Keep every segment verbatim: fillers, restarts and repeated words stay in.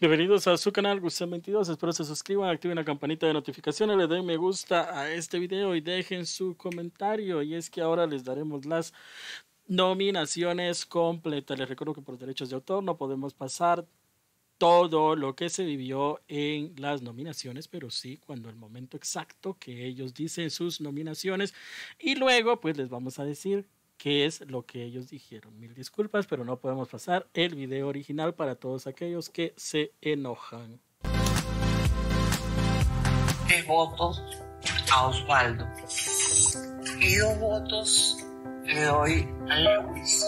Bienvenidos a su canal GUZEM veintidós, espero se suscriban, activen la campanita de notificaciones, le den me gusta a este video y dejen su comentario. Y es que ahora les daremos las nominaciones completas. Les recuerdo que por derechos de autor no podemos pasar todo lo que se vivió en las nominaciones, pero sí cuando el momento exacto que ellos dicen sus nominaciones, y luego pues les vamos a decir qué es lo que ellos dijeron. Mil disculpas, pero no podemos pasar el video original para todos aquellos que se enojan. De votos a Osvaldo y dos votos le doy a Lewis.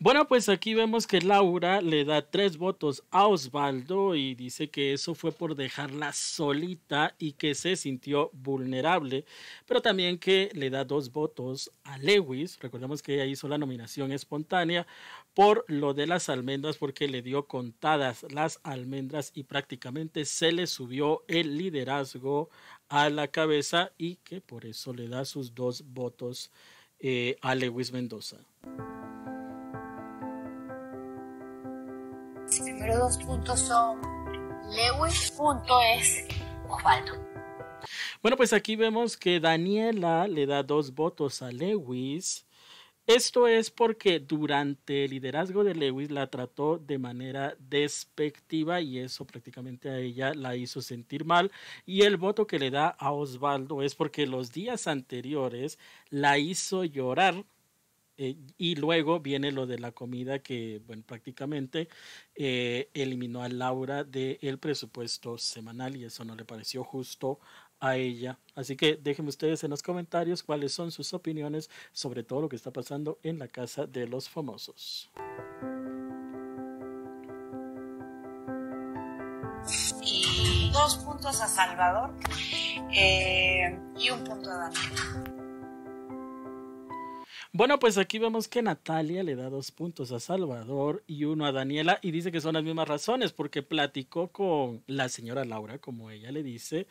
Bueno, pues aquí vemos que Laura le da tres votos a Osvaldo y dice que eso fue por dejarla solita y que se sintió vulnerable, pero también que le da dos votos a Lewis. Recordemos que ella hizo la nominación espontánea por lo de las almendras, porque le dio contadas las almendras y prácticamente se le subió el liderazgo a la cabeza, y que por eso le da sus dos votos eh, a Lewis Mendoza. Los dos puntos son Lewis, punto es Osvaldo. Bueno, pues aquí vemos que Daniela le da dos votos a Lewis. Esto es porque durante el liderazgo de Lewis la trató de manera despectiva y eso prácticamente a ella la hizo sentir mal. Y el voto que le da a Osvaldo es porque los días anteriores la hizo llorar. Eh, y luego viene lo de la comida que, bueno, prácticamente eh, eliminó a Laura del presupuesto semanal y eso no le pareció justo a ella. Así que déjenme ustedes en los comentarios cuáles son sus opiniones sobre todo lo que está pasando en la casa de los famosos. Y dos puntos a Salvador eh, y un punto a Daniela. Bueno, pues aquí vemos que Natalia le da dos puntos a Salvador y uno a Daniela, y dice que son las mismas razones, porque platicó con la señora Laura, como ella le dice,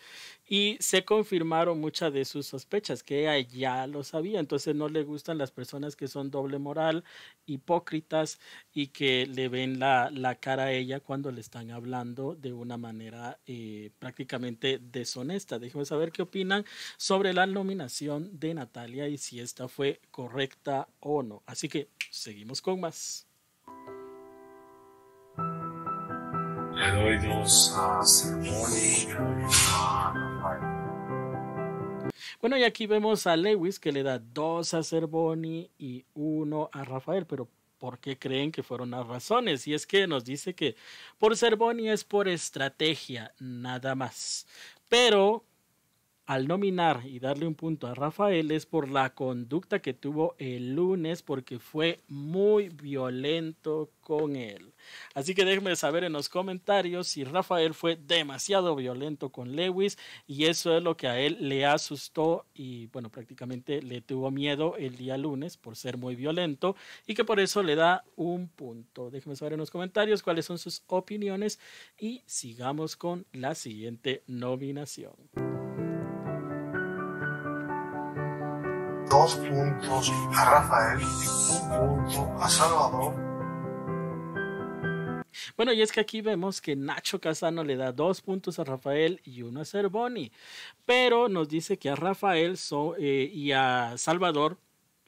y se confirmaron muchas de sus sospechas, que ella ya lo sabía. Entonces no le gustan las personas que son doble moral, hipócritas, y que le ven la, la cara a ella cuando le están hablando de una manera eh, prácticamente deshonesta. Déjenme saber qué opinan sobre la nominación de Natalia y si esta fue correcta o no. Así que seguimos con más. Le doy dos a Cervoni. Bueno, y aquí vemos a Lewis que le da dos a Cervoni y uno a Rafael, pero ¿por qué creen que fueron las razones? Y es que nos dice que por Cervoni es por estrategia, nada más. Pero al nominar y darle un punto a Rafael es por la conducta que tuvo el lunes, porque fue muy violento con él. Así que déjenme saber en los comentarios si Rafael fue demasiado violento con Lewis y eso es lo que a él le asustó y, bueno, prácticamente le tuvo miedo el día lunes por ser muy violento y que por eso le da un punto. Déjenme saber en los comentarios cuáles son sus opiniones y sigamos con la siguiente nominación. Dos puntos a Rafael y un punto a Salvador. Bueno, y es que aquí vemos que Nacho Casano le da dos puntos a Rafael y uno a Cervoni, pero nos dice que a Rafael so, eh, y a Salvador,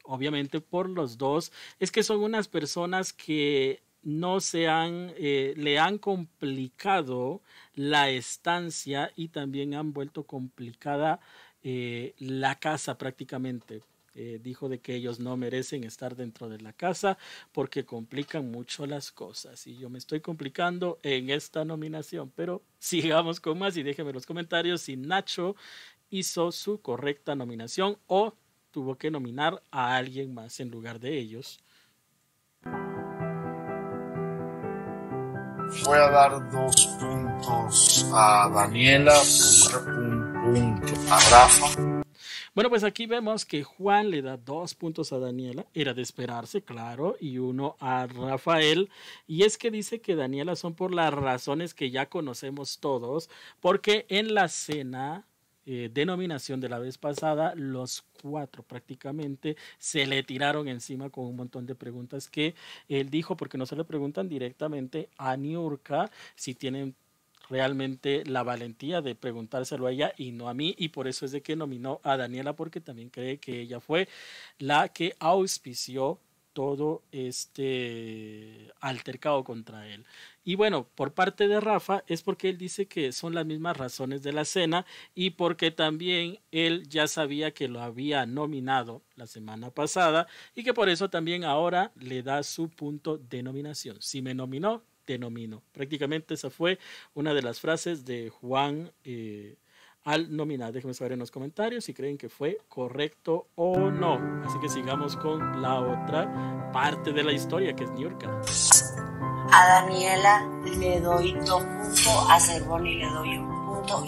obviamente por los dos, es que son unas personas que no se han, eh, le han complicado la estancia y también han vuelto complicada Eh, la casa prácticamente. Eh, dijo de que ellos no merecen estar dentro de la casa porque complican mucho las cosas, y yo me estoy complicando en esta nominación, pero sigamos con más y déjenme en los comentarios si Nacho hizo su correcta nominación o tuvo que nominar a alguien más en lugar de ellos. Voy a dar dos puntos a Daniela, a Rafa. Bueno, pues aquí vemos que Juan le da dos puntos a Daniela, era de esperarse, claro, y uno a Rafael, y es que dice que Daniela son por las razones que ya conocemos todos, porque en la cena eh, denominación de la vez pasada, los cuatro prácticamente se le tiraron encima con un montón de preguntas que él dijo, porque no se le preguntan directamente a Niurka, si tienen realmente la valentía de preguntárselo a ella y no a mí, y por eso es de que nominó a Daniela, porque también cree que ella fue la que auspició todo este altercado contra él. Y bueno, por parte de Rafa es porque él dice que son las mismas razones de la cena y porque también él ya sabía que lo había nominado la semana pasada y que por eso también ahora le da su punto de nominación. Si me nominó, te nomino. Prácticamente esa fue una de las frases de Juan eh, al nominar. Déjenme saber en los comentarios si creen que fue correcto o no. Así que sigamos con la otra parte de la historia, que es Niurka. A Daniela le doy dos puntos, a Cervoni le doy un punto.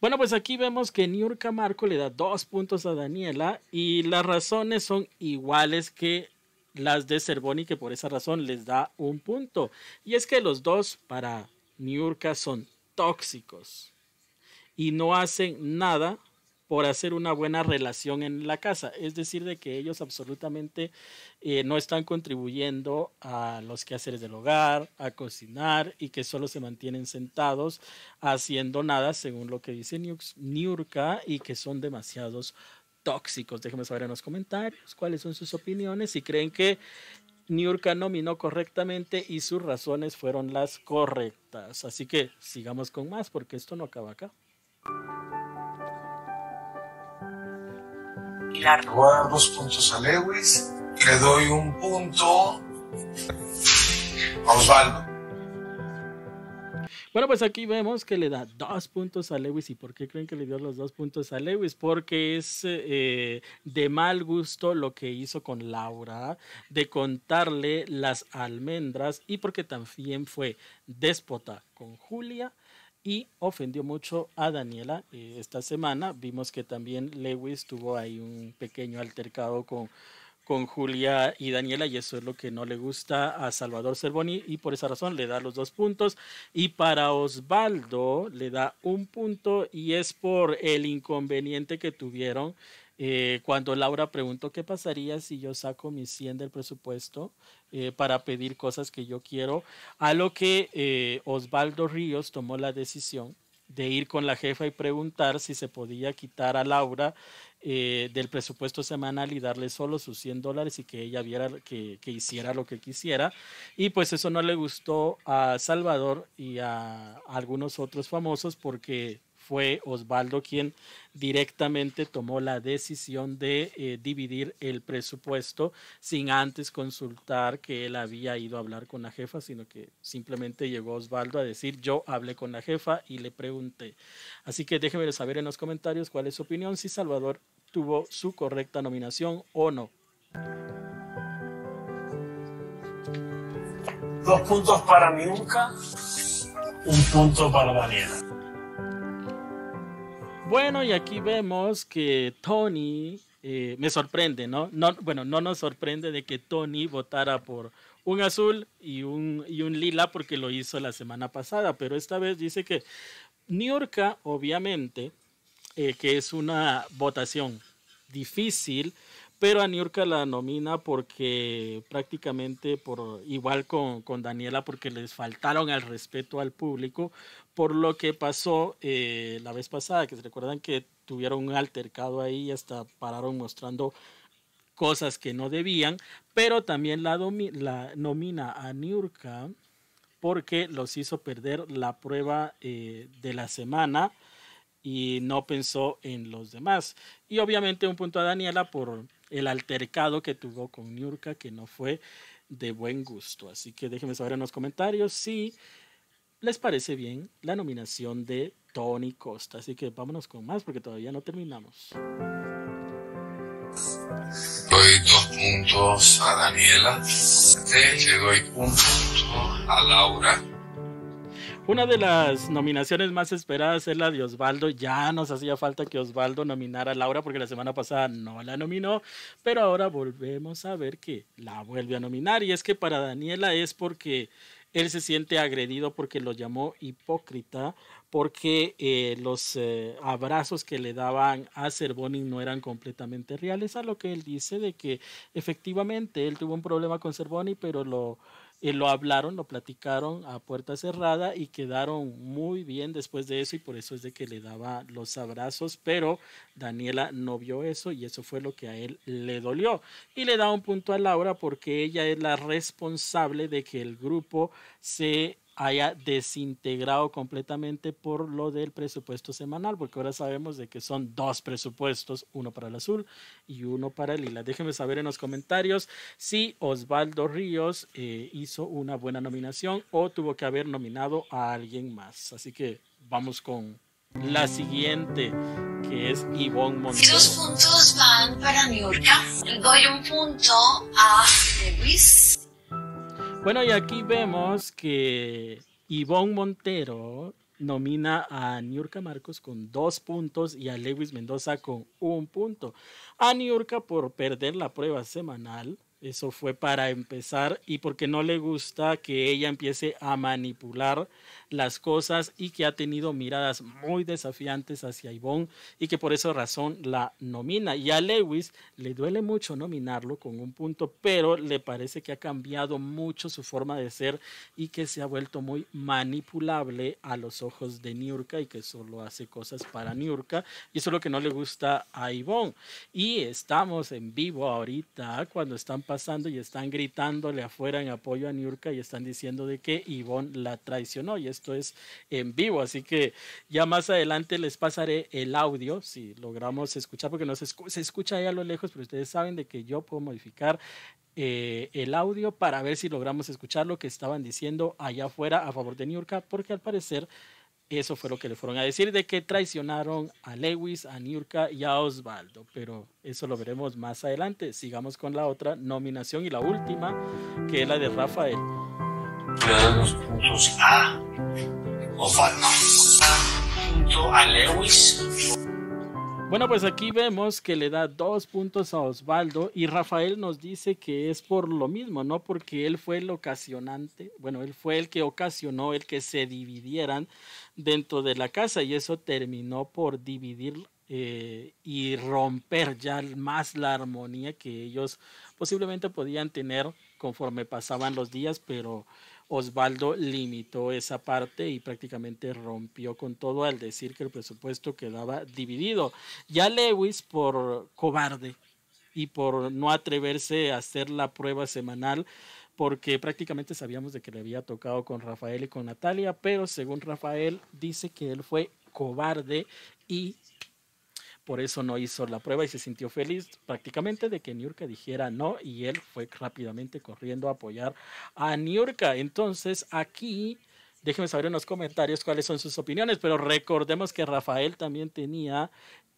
Bueno, pues aquí vemos que Niurka Marcos le da dos puntos a Daniela y las razones son iguales que las de Cervoni, que por esa razón les da un punto. Y es que los dos para Niurka son tóxicos y no hacen nada por hacer una buena relación en la casa. Es decir, de que ellos absolutamente eh, no están contribuyendo a los quehaceres del hogar, a cocinar, y que solo se mantienen sentados haciendo nada, según lo que dice Niurka, y que son demasiados tóxicos. Déjenme saber en los comentarios cuáles son sus opiniones, si creen que Niurka nominó correctamente y sus razones fueron las correctas. Así que sigamos con más, porque esto no acaba acá. Le voy a dar dos puntos a Lewis, le doy un punto a Osvaldo. Bueno, pues aquí vemos que le da dos puntos a Lewis. ¿Y por qué creen que le dio los dos puntos a Lewis? Porque es eh, de mal gusto lo que hizo con Laura, de contarle las almendras, y porque también fue déspota con Julia y ofendió mucho a Daniela. Eh, esta semana vimos que también Lewis tuvo ahí un pequeño altercado con, con Julia y Daniela, y eso es lo que no le gusta a Salvador Zerboni, y por esa razón le da los dos puntos. Y para Osvaldo le da un punto, y es por el inconveniente que tuvieron eh, cuando Laura preguntó qué pasaría si yo saco mis cien del presupuesto Eh, para pedir cosas que yo quiero, a lo que eh, Osvaldo Ríos tomó la decisión de ir con la jefa y preguntar si se podía quitar a Laura eh, del presupuesto semanal y darle solo sus cien dólares y que ella viera que, que hiciera lo que quisiera. Y pues eso no le gustó a Salvador y a, a algunos otros famosos, porque fue Osvaldo quien directamente tomó la decisión de eh, dividir el presupuesto sin antes consultar que él había ido a hablar con la jefa, sino que simplemente llegó Osvaldo a decir: yo hablé con la jefa y le pregunté. Así que déjenme saber en los comentarios cuál es su opinión, si Salvador tuvo su correcta nominación o no. Dos puntos para Niurka, un punto para Daniela. Bueno, y aquí vemos que Tony, eh, me sorprende, ¿no? ¿no? Bueno, no nos sorprende de que Tony votara por un azul y un, y un lila, porque lo hizo la semana pasada, pero esta vez dice que Niurka, obviamente, eh, que es una votación difícil, pero a Niurka la nomina porque prácticamente por igual con, con Daniela, porque les faltaron al respeto al público por lo que pasó eh, la vez pasada, que se recuerdan que tuvieron un altercado ahí y hasta pararon mostrando cosas que no debían, pero también la, la nomina a Niurka porque los hizo perder la prueba eh, de la semana y no pensó en los demás. Y obviamente un punto a Daniela por el altercado que tuvo con Niurka, que no fue de buen gusto. Así que déjenme saber en los comentarios si les parece bien la nominación de Tony Costa. Así que vámonos con más, porque todavía no terminamos. Doy dos puntos a Daniela, le doy un punto a Laura. Una de las nominaciones más esperadas es la de Osvaldo. Ya nos hacía falta que Osvaldo nominara a Laura, porque la semana pasada no la nominó, pero ahora volvemos a ver que la vuelve a nominar. Y es que para Daniela es porque él se siente agredido porque lo llamó hipócrita porque eh, los eh, abrazos que le daban a Zerboni no eran completamente reales, a lo que él dice de que efectivamente él tuvo un problema con Zerboni, pero lo, eh, lo hablaron, lo platicaron a puerta cerrada y quedaron muy bien después de eso, y por eso es de que le daba los abrazos, pero Daniela no vio eso y eso fue lo que a él le dolió. Y le da un punto a Laura porque ella es la responsable de que el grupo se haya desintegrado completamente por lo del presupuesto semanal, porque ahora sabemos de que son dos presupuestos, uno para el azul y uno para el lila. Déjenme saber en los comentarios si Osvaldo Ríos eh, hizo una buena nominación o tuvo que haber nominado a alguien más. Así que vamos con la siguiente, que es Ivonne Montero. Los puntos van para Niurka. Doy un punto a Lewis. Bueno, y aquí vemos que Ivonne Montero nomina a Niurka Marcos con dos puntos y a Lewis Mendoza con un punto. A Niurka por perder la prueba semanal, eso fue para empezar, y porque no le gusta que ella empiece a manipular las cosas y que ha tenido miradas muy desafiantes hacia Ivonne y que por esa razón la nomina. Y a Lewis le duele mucho nominarlo con un punto, pero le parece que ha cambiado mucho su forma de ser y que se ha vuelto muy manipulable a los ojos de Niurka y que solo hace cosas para Niurka, y eso es lo que no le gusta a Ivonne. Y estamos en vivo ahorita cuando están pasando y están gritándole afuera en apoyo a Niurka y están diciendo de que Ivonne la traicionó, y esto es en vivo, así que ya más adelante les pasaré el audio si logramos escuchar, porque no se, escu se escucha ahí a lo lejos, pero ustedes saben de que yo puedo modificar eh, el audio para ver si logramos escuchar lo que estaban diciendo allá afuera a favor de Niurka, porque al parecer eso fue lo que le fueron a decir, de que traicionaron a Lewis, a Niurka y a Osvaldo, pero eso lo veremos más adelante. Sigamos con la otra nominación y la última, que es la de Rafael. Le dan los puntos a Osvaldo, punto a Lewis. Bueno, pues aquí vemos que le da dos puntos a Osvaldo, y Rafael nos dice que es por lo mismo, ¿no? Porque él fue el ocasionante, bueno, él fue el que ocasionó el que se dividieran dentro de la casa, y eso terminó por dividir eh, y romper ya más la armonía que ellos posiblemente podían tener conforme pasaban los días, pero Osvaldo limitó esa parte y prácticamente rompió con todo al decir que el presupuesto quedaba dividido. Ya Lewis, por cobarde y por no atreverse a hacer la prueba semanal, porque prácticamente sabíamos de que le había tocado con Rafael y con Natalia, pero según Rafael dice que él fue cobarde y por eso no hizo la prueba y se sintió feliz prácticamente de que Niurka dijera no, y él fue rápidamente corriendo a apoyar a Niurka. Entonces aquí, déjenme saber en los comentarios cuáles son sus opiniones, pero recordemos que Rafael también tenía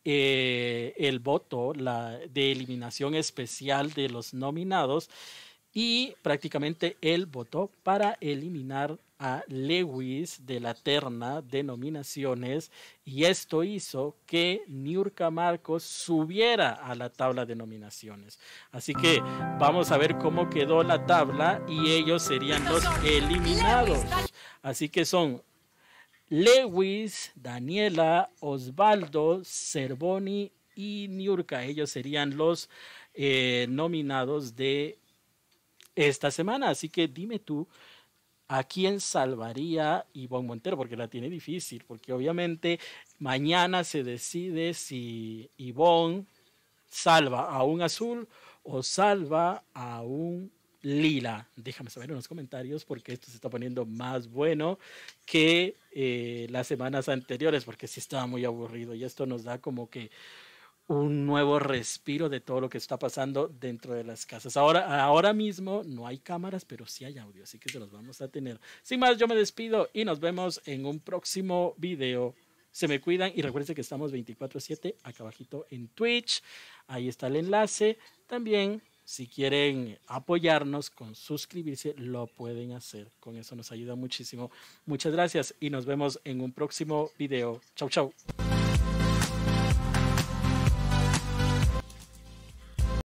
eh, el voto la, de eliminación especial de los nominados, y prácticamente él votó para eliminar a Lewis de la terna de nominaciones, y esto hizo que Niurka Marcos subiera a la tabla de nominaciones. Así que vamos a ver cómo quedó la tabla, y ellos serían los eliminados. Así que son Lewis, Daniela, Osvaldo, Zerboni y Niurka. Ellos serían los eh, nominados de esta semana. Así que dime tú, ¿a quién salvaría Ivonne Montero? Porque la tiene difícil, porque obviamente mañana se decide si Ivonne salva a un azul o salva a un lila. Déjame saber en los comentarios, porque esto se está poniendo más bueno que eh, las semanas anteriores, porque sí estaba muy aburrido, y esto nos da como que un nuevo respiro de todo lo que está pasando dentro de las casas. Ahora, ahora mismo no hay cámaras, pero sí hay audio, así que se los vamos a tener. Sin más, yo me despido y nos vemos en un próximo video. Se me cuidan y recuerden que estamos veinticuatro siete acá abajito en Twitch. Ahí está el enlace. También, si quieren apoyarnos con suscribirse, lo pueden hacer. Con eso nos ayuda muchísimo. Muchas gracias y nos vemos en un próximo video. Chau, chau.